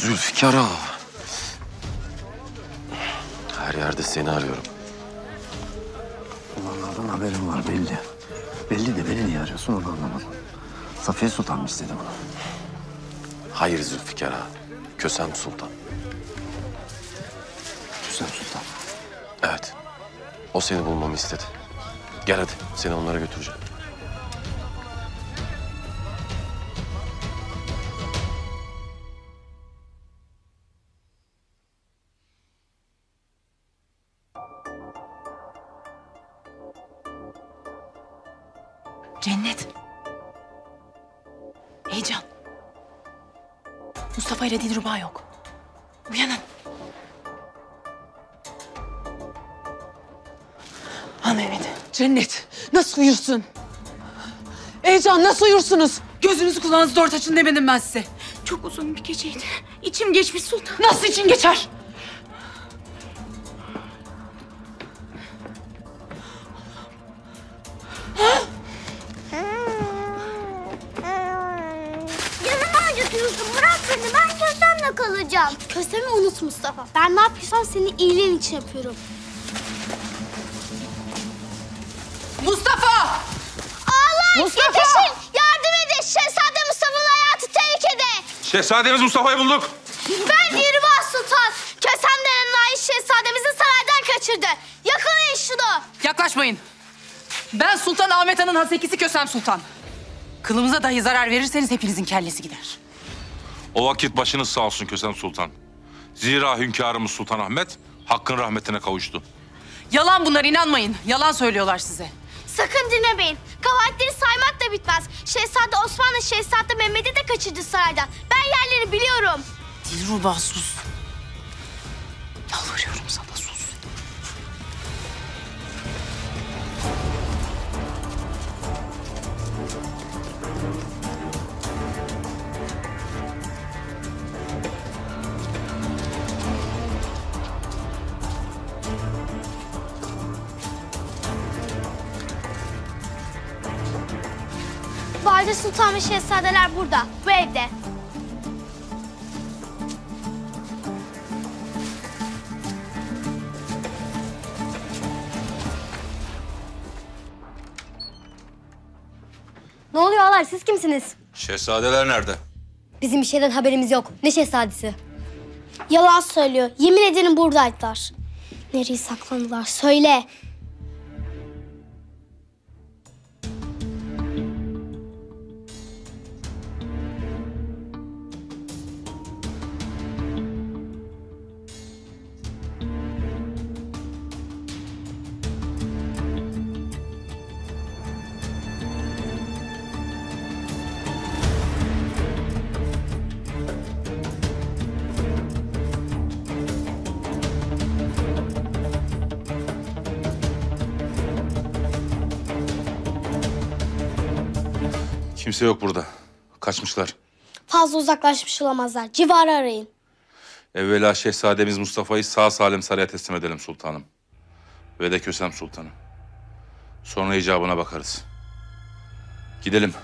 Zülfikar ağa. Her yerde seni arıyorum. Olanlardan haberim var belli. Belli de beni niye arıyorsun onu anlamadım. Safiye Sultan mı istedi bunu? Hayır Zülfikar ağa. Kösem Sultan. Kösem Sultan? Evet. O seni bulmamı istedi. Gel hadi, seni onlara götüreceğim. Cennet. Heyecan. Mustafa ile Dilruba yok. Uyanın. Ha Mehmet. Cennet, nasıl uyursun? Heyecan, nasıl uyursunuz? Gözünüzü kulağınızı dört açın demedim ben size. Çok uzun bir geceydi. İçim geçmiş Sultan. Nasıl için geçer? Kalacağım. Kösem'i unut Mustafa. Ben ne yapıyorsam senin iyiliğin için yapıyorum. Mustafa! Ağlar! Mustafa! Yetişin! Yardım edin! Şehzade Mustafa'nın hayatı tehlikede! Şehzademiz Mustafa'yı bulduk. Ben Dilruba Sultan. Kösem denen nail şehzademizi saraydan kaçırdı. Yakalayın şunu! Yaklaşmayın. Ben Sultan Ahmet Han'ın hasekisi Kösem Sultan. Kılımıza dahi zarar verirseniz hepinizin kellesi gider. O vakit başınız sağ olsun Kösem Sultan. Zira hünkârımız Sultan Ahmet hakkın rahmetine kavuştu. Yalan bunlar, inanmayın. Yalan söylüyorlar size. Sakın dinlemeyin. Kavahatleri saymak da bitmez. Şehzade Osmanlı, Şehzade Mehmet'i de kaçırdı saraydan. Ben yerleri biliyorum. Dilruba sus. Yalvarıyorum sana sus. Valide Sultan ve şehzadeler burada, bu evde. Ne oluyor ağalar, siz kimsiniz? Şehzadeler nerede? Bizim bir şeyden haberimiz yok. Ne şehzadesi? Yalan söylüyor. Yemin ederim buradaydılar. Nereye saklandılar? Söyle. Kimse yok burada. Kaçmışlar. Fazla uzaklaşmış olamazlar. Civarı arayın. Evvela şehzademiz Mustafa'yı sağ salim saraya teslim edelim sultanım. Ve de Kösem Sultan'ı. Sonra icabına bakarız. Gidelim.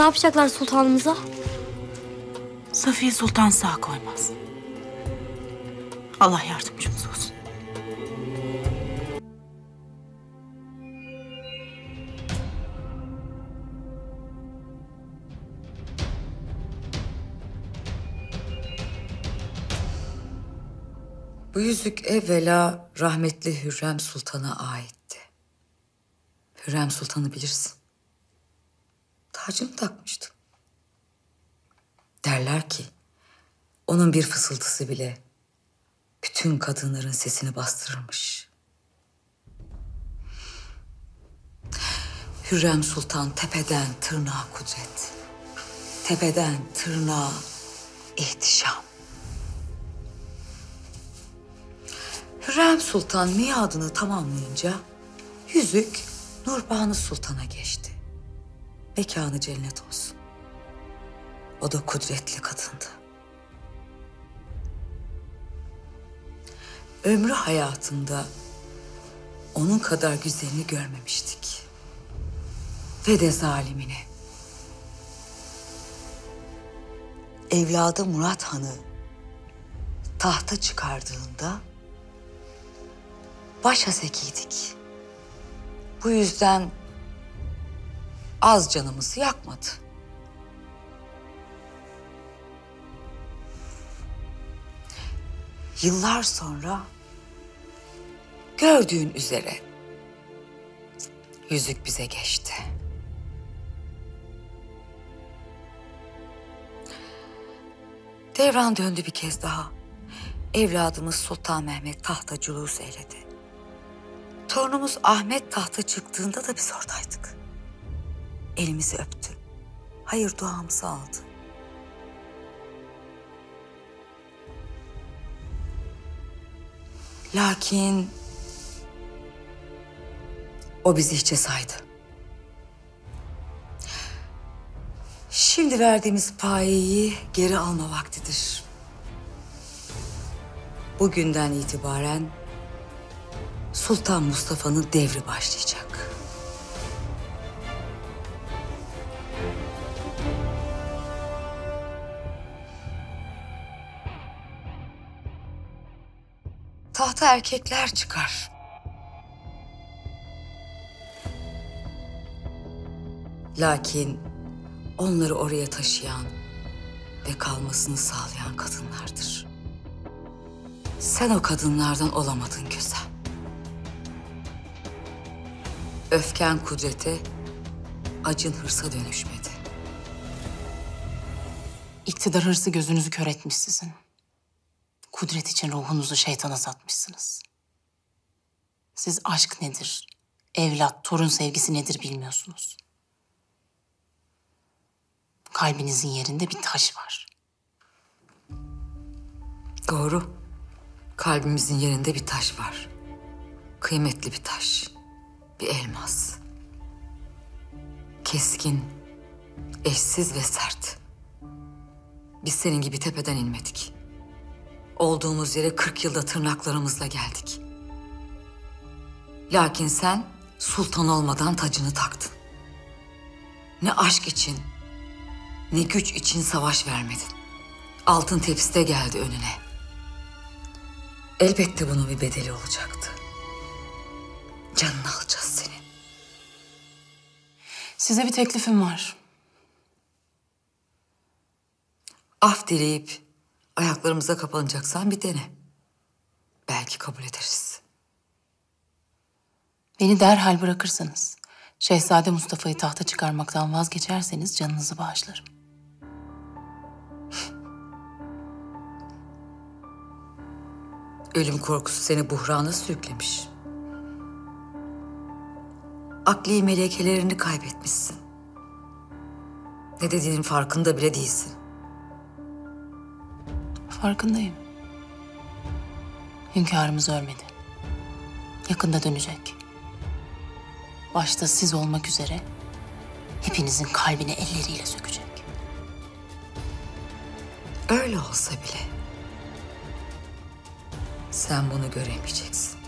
Ne yapacaklar sultanımıza? Safiye Sultan sağ koymaz. Allah yardımcımız olsun. Bu yüzük evvela rahmetli Hürrem Sultan'a aitti. Hürrem Sultan'ı bilirsin. Tacını takmıştı. Derler ki onun bir fısıltısı bile bütün kadınların sesini bastırırmış. Hürrem Sultan tepeden tırnağa kudret. Tepeden tırnağa ihtişam. Hürrem Sultan miadını tamamlayınca yüzük Nurbanu Sultan'a geçti. Mekanı cennet olsun. O da kudretli kadındı. Ömrü hayatında onun kadar güzelini görmemiştik. Ve de zalimini. Evladı Murat Han'ı tahta çıkardığında başa sekiydik. Bu yüzden az canımızı yakmadı. Yıllar sonra gördüğün üzere yüzük bize geçti. Devran döndü bir kez daha. Evladımız Sultan Mehmet tahta cülus eyledi. Torunumuz Ahmet tahta çıktığında da biz oradaydık. Elimizi öptü. Hayır duamızı aldı. Lakin o bizi hiçe saydı. Şimdi verdiğimiz payeyi geri alma vaktidir. Bugünden itibaren Sultan Mustafa'nın devri başlayacak. Tahta erkekler çıkar. Lakin onları oraya taşıyan ve kalmasını sağlayan kadınlardır. Sen o kadınlardan olamadın Kösem. Öfken kudrete, acın hırsa dönüşmedi. İktidar hırsı gözünüzü kör etmiş sizin. Kudret için ruhunuzu şeytana satmışsınız. Siz aşk nedir, evlat, torun sevgisi nedir bilmiyorsunuz. Kalbinizin yerinde bir taş var. Doğru. Kalbimizin yerinde bir taş var. Kıymetli bir taş. Bir elmas. Keskin, eşsiz ve sert. Biz senin gibi tepeden inmedik. Olduğumuz yere 40 yılda tırnaklarımızla geldik. Lakin sen sultan olmadan tacını taktın. Ne aşk için, ne güç için savaş vermedin. Altın tepsi de geldi önüne. Elbette bunun bir bedeli olacaktı. Canını alacağız senin. Size bir teklifim var. Af dileyip ayaklarımıza kapanacaksan bir dene. Belki kabul ederiz. Beni derhal bırakırsanız, Şehzade Mustafa'yı tahta çıkarmaktan vazgeçerseniz canınızı bağışlarım. Ölüm korkusu seni buhrana sürüklemiş. Akli melekelerini kaybetmişsin. Ne dediğinin farkında bile değilsin. Farkındayım. Hünkârımız ölmedi. Yakında dönecek. Başta siz olmak üzere hepinizin kalbini elleriyle sökecek. Öyle olsa bile sen bunu göremeyeceksin.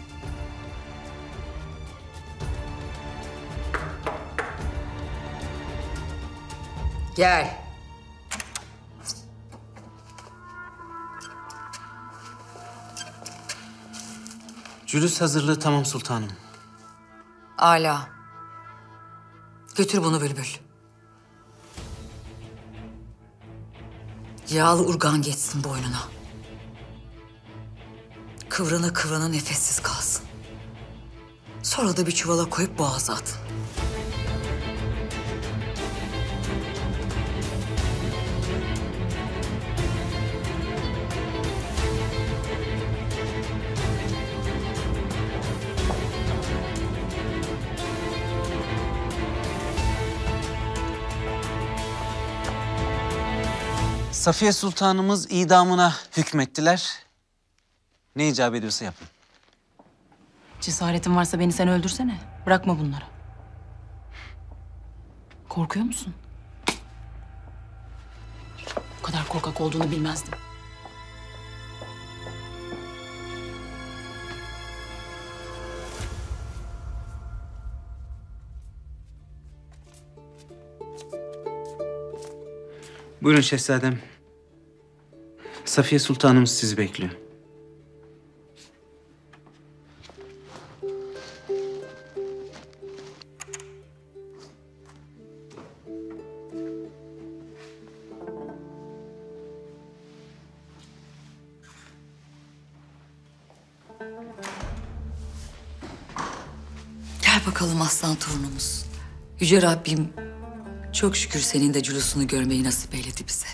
Gel. Cülüs hazırlığı tamam sultanım. Âlâ. Götür bunu Bülbül. Yağlı urgan geçsin boynuna. Kıvrana kıvrana nefessiz kalsın. Sonra da bir çuvala koyup boğaza atın. Safiye Sultanımız idamına hükmettiler. Ne icap ediyorsa yapın. Cesaretin varsa beni sen öldürsene. Bırakma bunları. Korkuyor musun? Bu kadar korkak olduğunu bilmezdim. Buyurun şehzadem. Safiye Sultanımız sizi bekliyor. Gel bakalım aslan torunumuz. Yüce Rabbim çok şükür senin de cülusunu görmeyi nasip eyledi bize.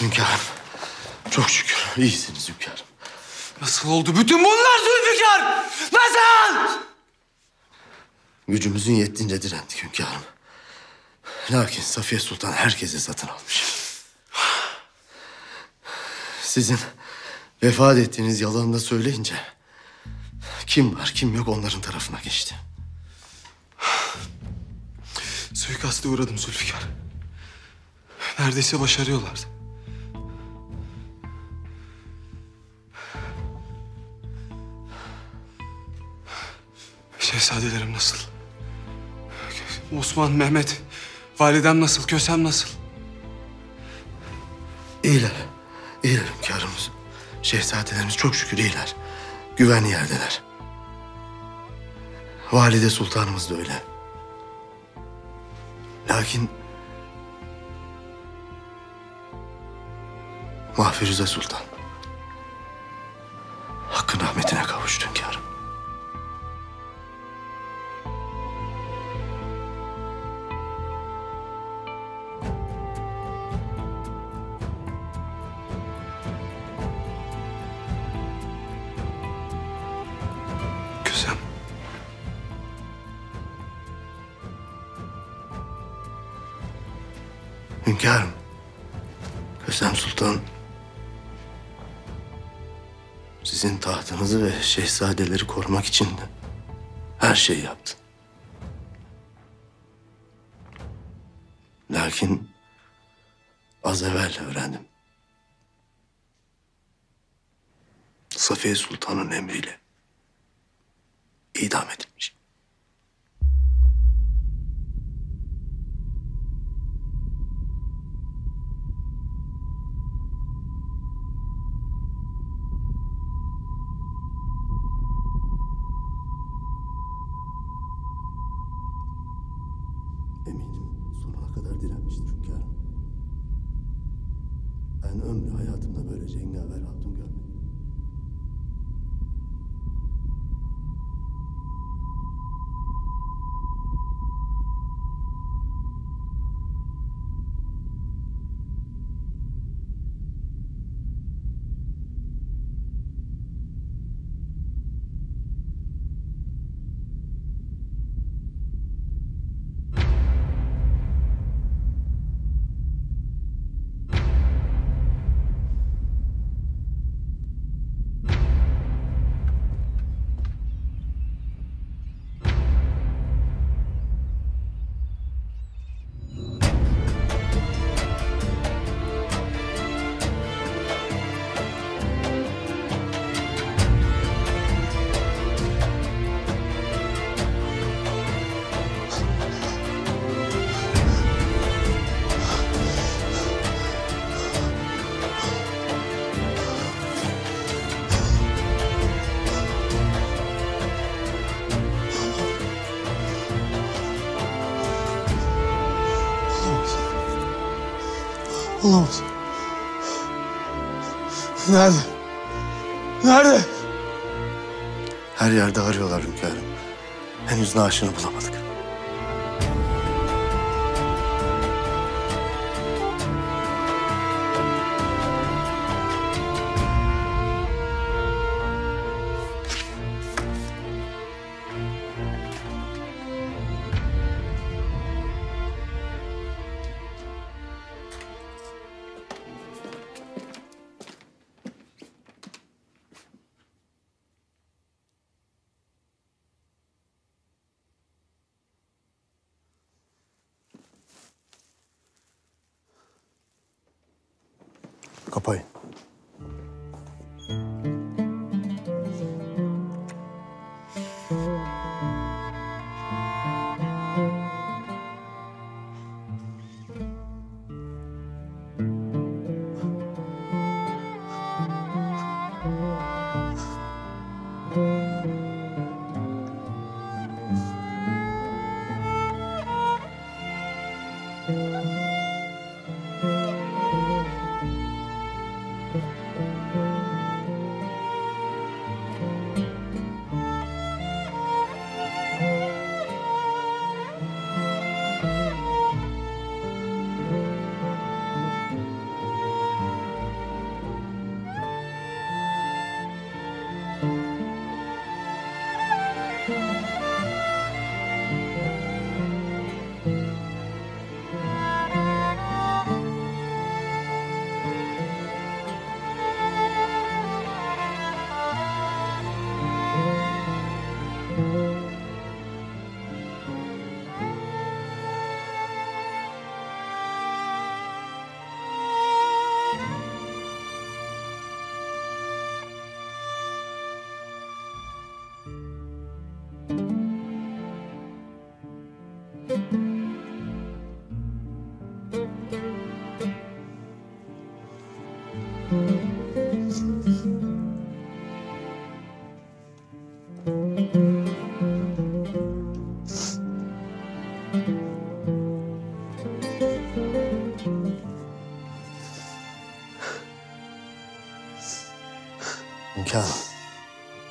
Hünkârım, çok şükür iyisiniz hünkârım. Nasıl oldu bütün bunlar Zülfikar? Nasıl? Gücümüzün yettiğince direndik hünkârım. Lakin Safiye Sultan herkese satın almış. Sizin vefat ettiğiniz yalanını söyleyince kim var kim yok onların tarafına geçti. Suikaste uğradım Zülfikar. Neredeyse başarıyorlardı. Şehzadelerim nasıl? Osman, Mehmet, validem nasıl? Kösem nasıl? İyiler. İyiler hünkârımız. Şehzadelerimiz çok şükür iyiler. Güvenli yerdeler. Valide Sultanımız da öyle. Lakin Mahfiruze Sultan hakkın rahmetine kavuştu hünkârım. Kösem. Hünkârım, Kösem Sultan sizin tahtınızı ve şehzadeleri korumak için de her şeyi yaptı. Lakin az evvel öğrendim. Safiye Sultan'ın emriyle idam edilmiş. Olamaz. Nerede? Nerede? Her yerde arıyorlar hünkârım. Henüz naaşını bulamadık. Kapayın.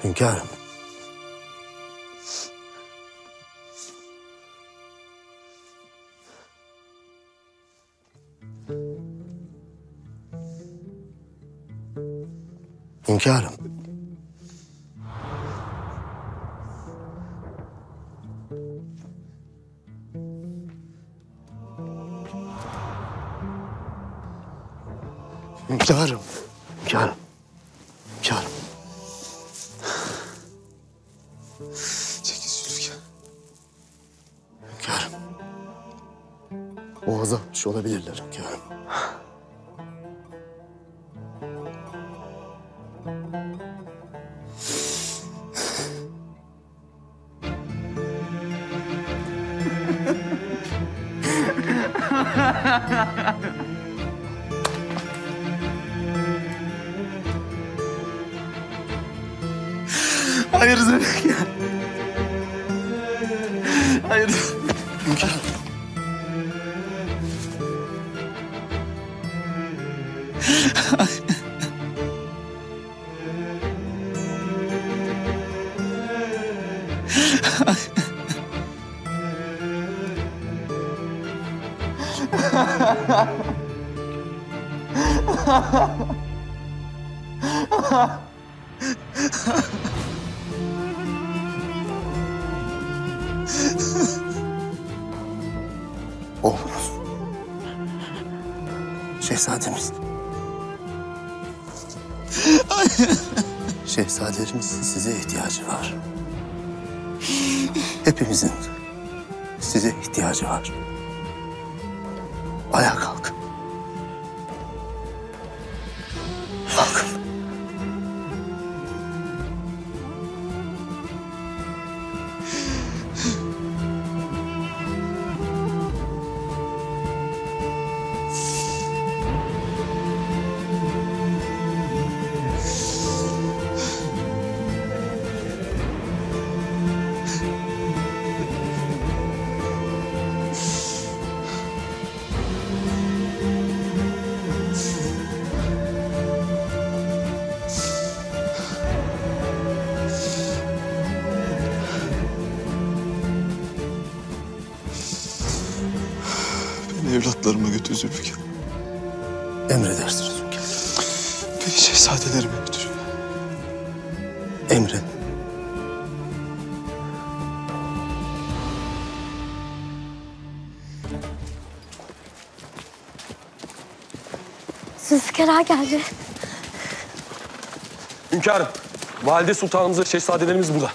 Hünkârım. Hünkârım. Hünkârım. Hünkârım. Hünkârım. Hünkârım. Çekil Zülfikar. Hünkârım. Boğaza atmış olabilirler hünkârım. Hayır Zülfikar. Hayır. Hünkârım. Olmaz. Şehzademiz. Şehzadelerimiz size ihtiyacı var. Hepimizin size ihtiyacı var. Ayağa kalk. Kalkın. Evlatlarıma götür Zülfikar. Emredersiniz hünkârım. Beni şehzadelerime götür. Emre. Zülfikar geldi. Hünkârım, Valide Sultanımız ve şehzadelerimiz burada.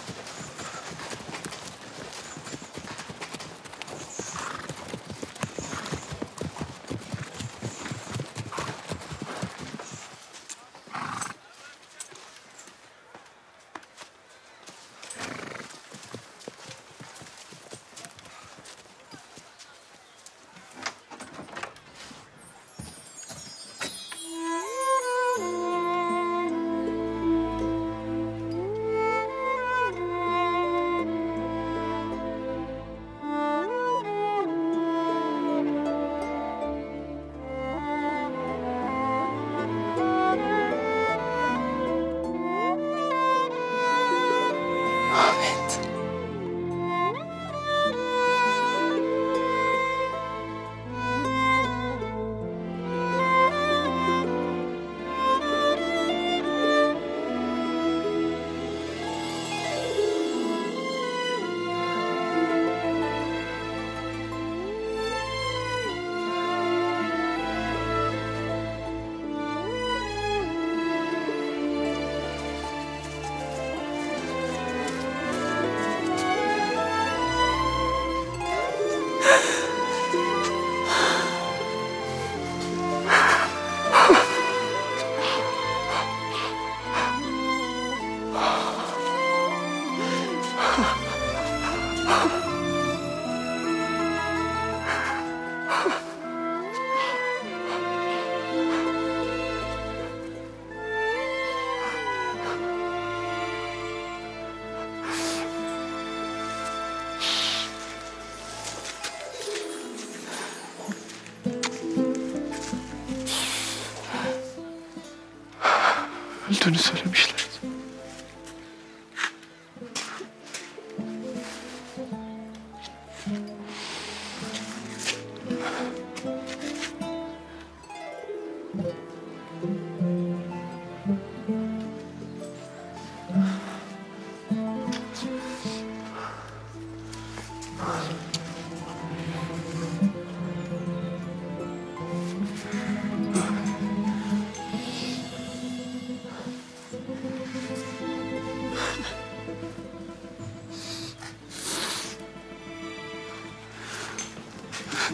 Öldüğünü söylemişlerdi.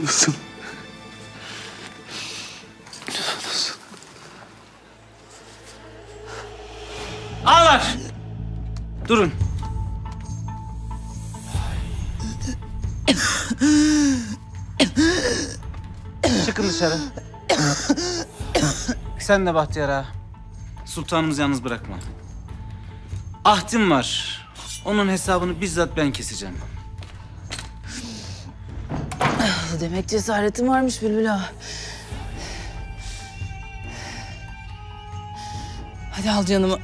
Nasıl? Ağlar! Durun. Çıkın dışarı. Sen de Bahtiyar ağa. Sultanımızı yalnız bırakma. Ahdim var. Onun hesabını bizzat ben keseceğim. Demek cesaretin varmış Bülbül ağa. Hadi al canımı.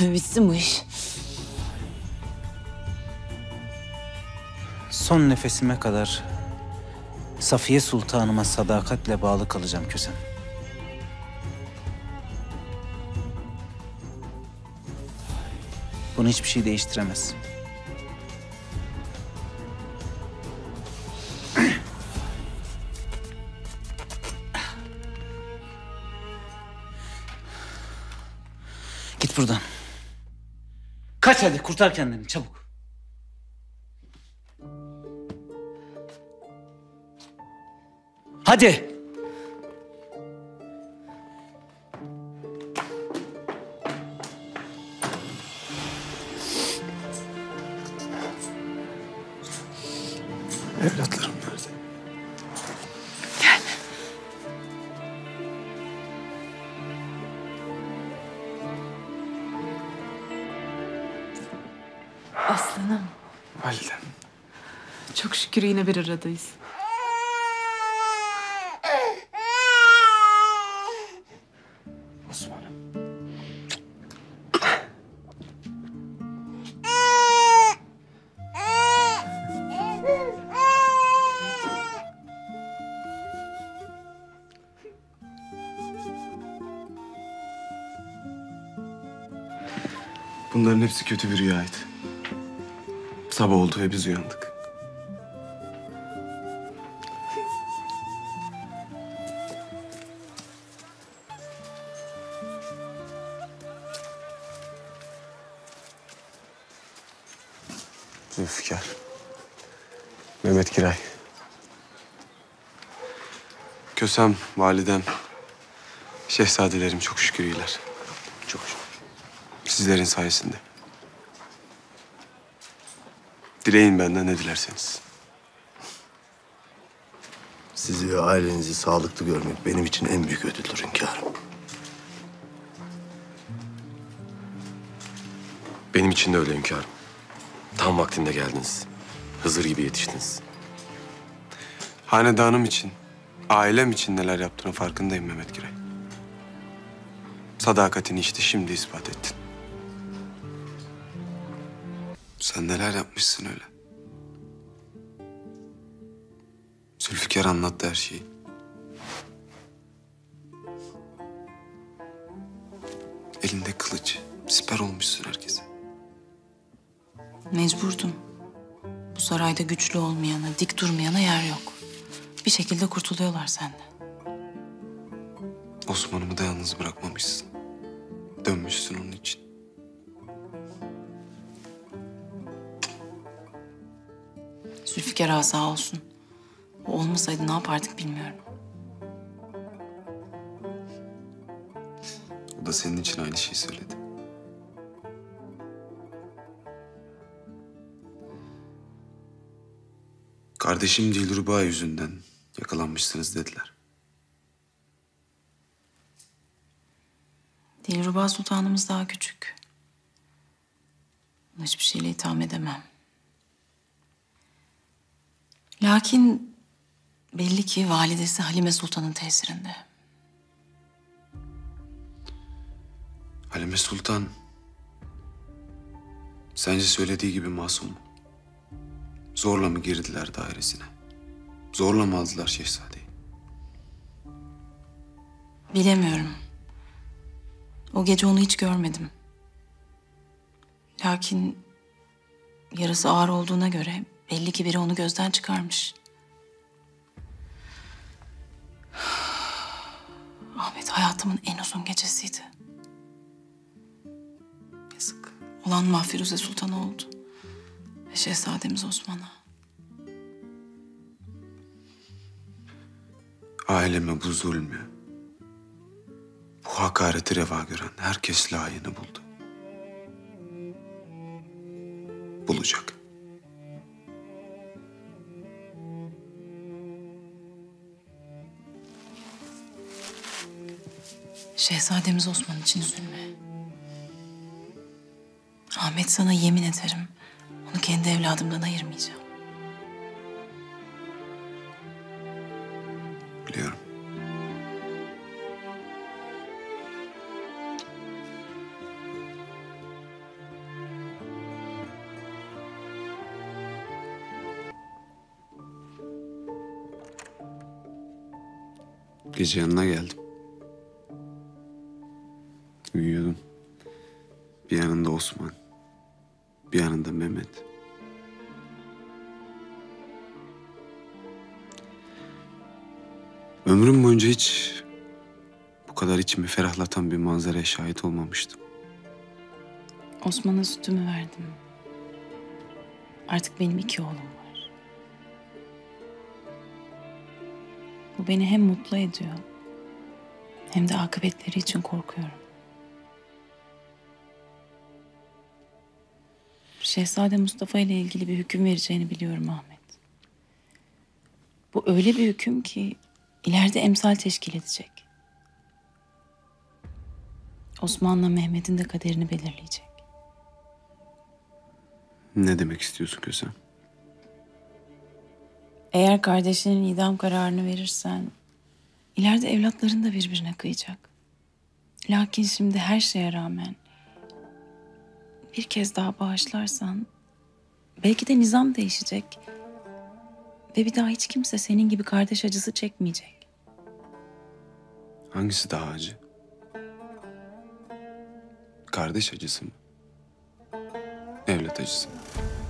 Bitsin bu iş. Son nefesime kadar Safiye Sultanıma sadakatle bağlı kalacağım Kösem. Bunu hiçbir şey değiştiremez. Buradan. Kaç hadi, kurtar kendini çabuk. Hadi. Evlatlarım nerede? Gel. Aslanım. Validem. Çok şükür yine bir aradayız. Osman'ım. Bunların hepsi kötü bir rüyaydı. Sabah oldu ve biz uyandık. Zülfikar. Mehmet Girey. Kösem, validem, şehzadelerim çok şükür iyiler. Çok şükür. Sizlerin sayesinde. Dileyin benden ne dilerseniz. Sizi ve ailenizi sağlıklı görmek benim için en büyük ödüldür hünkârım. Benim için de öyle hünkârım. Tam vaktinde geldiniz. Hızır gibi yetiştiniz. Hanedanım için, ailem için neler yaptığının farkındayım Mehmet Girey. Sadakatini işte şimdi ispat ettin. Sen neler yapmışsın öyle? Zülfikar anlattı her şeyi. Elinde kılıç, siper olmuşsun herkese. Mecburdum. Bu sarayda güçlü olmayana, dik durmayana yer yok. Bir şekilde kurtuluyorlar senden. Osman'ımı da yalnız bırakmamışsın. Dönmüşsün onun için. Zülfikar ağa sağ olsun. O olmasaydı ne yapardık bilmiyorum. O da senin için aynı şeyi söyledi. Kardeşim Dilruba yüzünden yakalanmışsınız dediler. Dilruba Sultanımız daha küçük. Ona hiçbir şeyle itham edemem. Lakin belli ki validesi Halime Sultan'ın tesirinde. Halime Sultan, sence söylediği gibi masum mu? Zorla mı girdiler dairesine? Zorla mı aldılar şehzadeyi? Bilemiyorum. O gece onu hiç görmedim. Lakin yarası ağır olduğuna göre belli ki biri onu gözden çıkarmış. Ahmet, hayatımın en uzun gecesiydi. Yazık. Olan Mahfiruze Sultan oldu. Ve Şehzademiz Osman'a. Aileme bu zulmü, bu hakareti reva gören herkes layığını buldu. Bulacak. Şehzademiz Osman için üzülme. Ahmet, sana yemin ederim onu kendi evladımdan ayırmayacağım. Biliyorum. Gece yanına geldim. Uyuyordum. Bir yanında Osman, bir yanında Mehmet. Ömrüm boyunca hiç bu kadar içimi ferahlatan bir manzaraya şahit olmamıştım. Osman'a sütümü verdim. Artık benim 2 oğlum var. Bu beni hem mutlu ediyor hem de akıbetleri için korkuyorum. Şehzade Mustafa ile ilgili bir hüküm vereceğini biliyorum Ahmet. Bu öyle bir hüküm ki ileride emsal teşkil edecek. Osman'la Mehmet'in de kaderini belirleyecek. Ne demek istiyorsun Kösem? Eğer kardeşinin idam kararını verirsen ileride evlatların da birbirine kıyacak. Lakin şimdi her şeye rağmen bir kez daha bağışlarsan belki de nizam değişecek ve bir daha hiç kimse senin gibi kardeş acısı çekmeyecek. Hangisi daha acı? Kardeş acısı mı? Evlat acısı mı?